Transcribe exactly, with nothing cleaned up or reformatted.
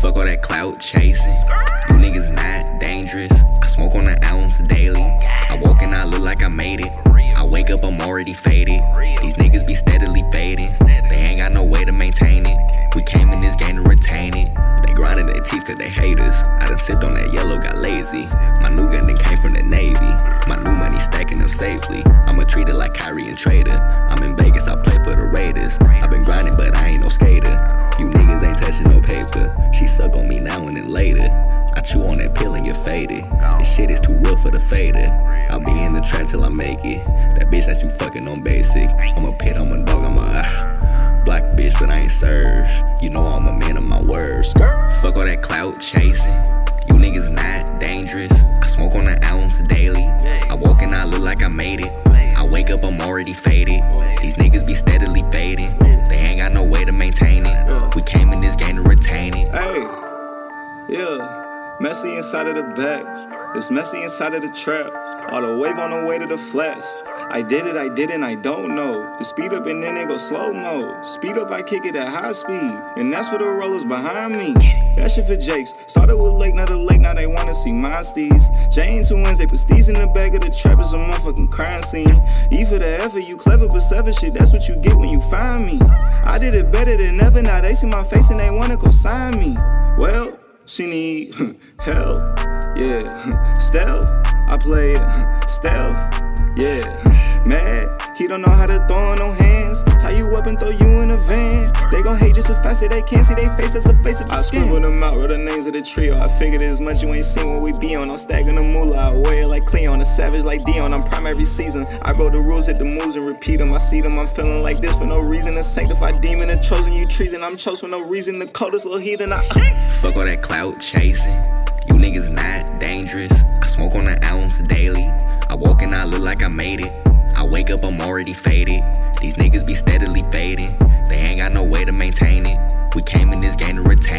Fuck all that clout chasing. You niggas not dangerous. I smoke on an ounce daily. I walk and I look like I made it. I wake up, I'm already faded. These niggas be steadily fading. They ain't got no way to maintain it. We came in this game to retain it. They grinding their teeth cause they haters. I done sipped on that yellow, got lazy. My new gun that came from the Navy. My new money stacking up safely. I'ma treat it like Kyrie and Trader. I'm in Vegas, I play for the Raiders. I've been grinding, but I ain't no skater. You niggas ain't touching no paper. She suck on me now and then later. I chew on that pill and you're faded. This shit is too real for the fader. I'll be in the trap till I make it. That bitch that you fucking on basic. I'm a pit, I'm a dog, I'm a uh, black bitch, but I ain't serve. You know I'm a man of my words. Fuck all that clout chasing. You niggas not dangerous. I smoke on an ounce daily. I walk and I look like I made it. I wake up, I'm already faded. These niggas be steadily fading. They ain't got no way to maintain it. We came in this game to retain it. Hey, yeah, messy inside of the bag. It's messy inside of the trap. All the wave on the way to the flash. I did it, I didn't, I don't know. The speed up and then it go slow-mo. Speed up, I kick it at high speed. And that's for the rollers behind me. That shit for Jakes. Started with Lake, now the Lake, now they wanna see my Steez. Jane two wins, they put Steez in the back of the trap. It's a motherfucking crime scene. E for the F, you clever, but seven shit, that's what you get when you find me. I did it better than ever, now they see my face and they wanna go sign me. Well, she need help, yeah. Stealth, I play it, stealth. Yeah, mad, he don't know how to throw in no hands. Tie you up and throw you in a van. They gon' hate just as fast as they can. See they face as a face of the I skin. I scribbled them out, wrote the names of the trio. I figured as much you ain't seen what we be on. I'm stacking the moolah, I wear it like Cleon. A savage like Dion, I'm primary season. I wrote the rules, hit the moves and repeat them. I see them, I'm feeling like this for no reason. A sanctified demon, a chosen, you treason. I'm chose for no reason, the coldest little heathen. I uh. Fuck all that clout chasing. You niggas not dangerous. I smoke on an ounce daily. I walk and I look like I made it. I wake up, I'm already faded. These niggas be steadily fading. They ain't got no way to maintain it. We came in this game to retain it.